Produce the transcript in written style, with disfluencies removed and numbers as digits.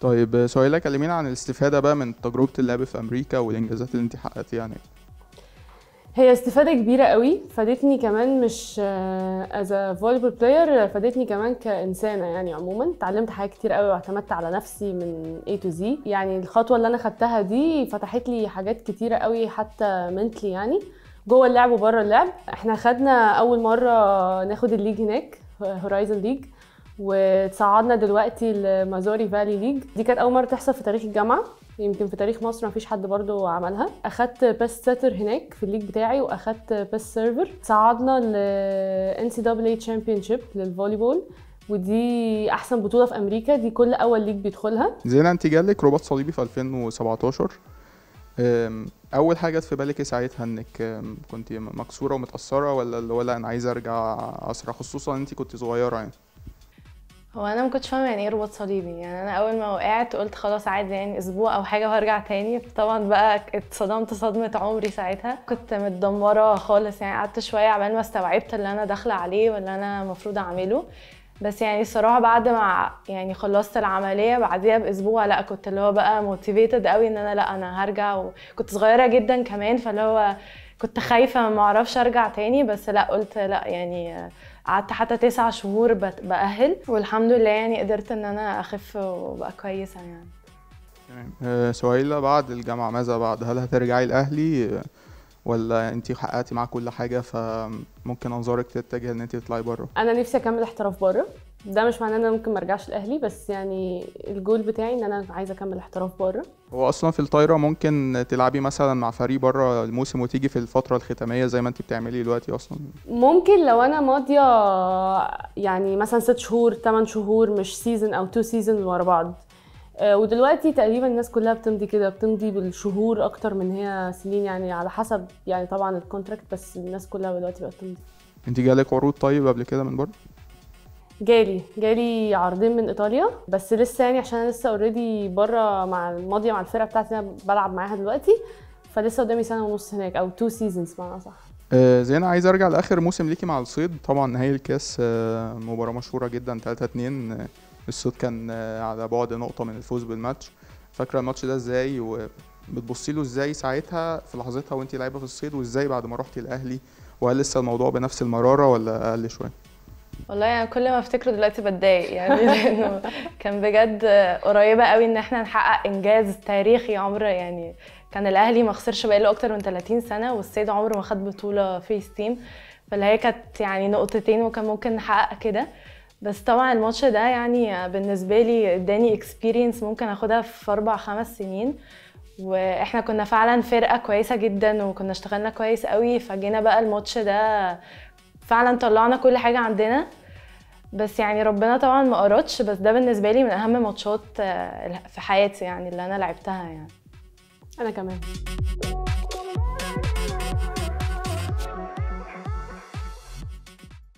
طيب سهيلة، كلمينا عن الاستفادة بقى من تجربة اللعب في أمريكا والإنجازات اللي أنت حققتيها هناك. هي استفادة كبيرة قوي، فادتني كمان مش as a volleyball player، فادتني كمان كإنسانة يعني عموما. اتعلمت حاجات كتير قوي واعتمدت على نفسي من A to Z، يعني الخطوة اللي أنا خدتها دي فتحت لي حاجات كتيرة قوي حتى mentally يعني جوه اللعب وبره اللعب. احنا خدنا أول مرة ناخد الليج هناك Horizon League، وتصعدنا دلوقتي لمازوري فالي ليج. دي كانت اول مره تحصل في تاريخ الجامعه، يمكن في تاريخ مصر مفيش حد برضو عملها. اخدت بيست سيتر هناك في الليج بتاعي، واخدت بيست سيرفر. صعدنا ل NCAA تشامبيونشيب للفوليبول، ودي احسن بطوله في امريكا، دي كل اول ليج بيدخلها. زينه، انت جالك رباط صليبي في 2017، اول حاجه جت في بالك ساعتها انك كنت مكسوره ومتاثره، ولا اللي هو لا انا عايزه ارجع اسرع، خصوصا انت كنت صغيره يعني؟ هو انا ما كنتش فاهمه يعني ايه رباط صليبي، يعني انا اول ما وقعت قلت خلاص عادي يعني اسبوع او حاجه وهرجع تاني. طبعا بقى اتصدمت صدمه عمري ساعتها، كنت متدمره خالص يعني. قعدت شويه عبال ما استوعبت اللي انا داخله عليه واللي انا المفروض اعمله. بس يعني الصراحه بعد ما يعني خلصت العمليه بعديها باسبوع، لا كنت اللي هو بقى موتيفيتد قوي ان انا لا انا هرجع. وكنت صغيره جدا كمان، فاللي هو كنت خايفه ما اعرفش ارجع تاني. بس لا قلت لا يعني قعدت حتى 9 شهور بأهل، والحمد لله يعني قدرت ان انا اخف وابقى كويسه يعني. تمام. سهيلة، بعد الجامعه ماذا بعد؟ هل هترجعي الاهلي ولا انت حققتي معاه كل حاجه فممكن انظارك تتجه ان انت تطلعي بره؟ انا نفسي اكمل احتراف بره، ده مش معناه ان انا ممكن ما ارجعش الاهلي، بس يعني الجول بتاعي ان انا عايزه اكمل احتراف بره. هو اصلا في الطايره ممكن تلعبي مثلا مع فريق بره الموسم وتيجي في الفتره الختاميه زي ما انت بتعملي دلوقتي اصلا؟ ممكن لو انا ماضيه يعني مثلا 6 شهور 8 شهور، مش سيزون او 2 سيزون ورا بعض. ودلوقتي تقريبا الناس كلها بتمضي كده، بتمضي بالشهور اكتر من هي سنين يعني، على حسب يعني طبعا الكونتراكت، بس الناس كلها دلوقتي بقت بتمضي. انت جالك عروض طيب قبل كده من بره؟ جالي عرضين من ايطاليا، بس لسه يعني عشان انا لسه اوريدي بره مع الماضيه مع الفرقه بتاعتي انا بلعب معاها دلوقتي، فلسه قدامي 1.5 سنة هناك او 2 سيزونز بمعنى صح. زينة، عايز ارجع لاخر موسم ليكي مع الصيد، طبعا نهائي الكاس، مباراه مشهوره جدا 3-2. الصيد كان على بعد نقطه من الفوز بالماتش. فاكره الماتش ده ازاي وبتبصي له ازاي ساعتها في لحظتها وانت لاعبه في الصيد، وازاي بعد ما رحتي الاهلي؟ وهل لسه الموضوع بنفس المراره ولا اقل شويه؟ والله يعني كل ما افتكره دلوقتي بتضايق يعني، لانه كان بجد قريبه قوي ان احنا نحقق انجاز تاريخي. عمره يعني كان الاهلي ما خسرش بقاله اكتر من 30 سنه، والصيد عمره ما خد بطوله فريز تيم، فاللي هي كانت يعني نقطتين وكان ممكن نحقق كده. بس طبعا الماتش ده يعني بالنسبه لي اداني اكسبيرينس ممكن اخدها في 4 5 سنين. واحنا كنا فعلا فرقه كويسه جدا وكنا اشتغلنا كويس قوي، فجينا بقى الماتش ده فعلا طلعنا كل حاجه عندنا. بس يعني ربنا طبعا ما قرتش، بس ده بالنسبه لي من اهم ماتشات في حياتي يعني اللي انا لعبتها يعني. انا كمان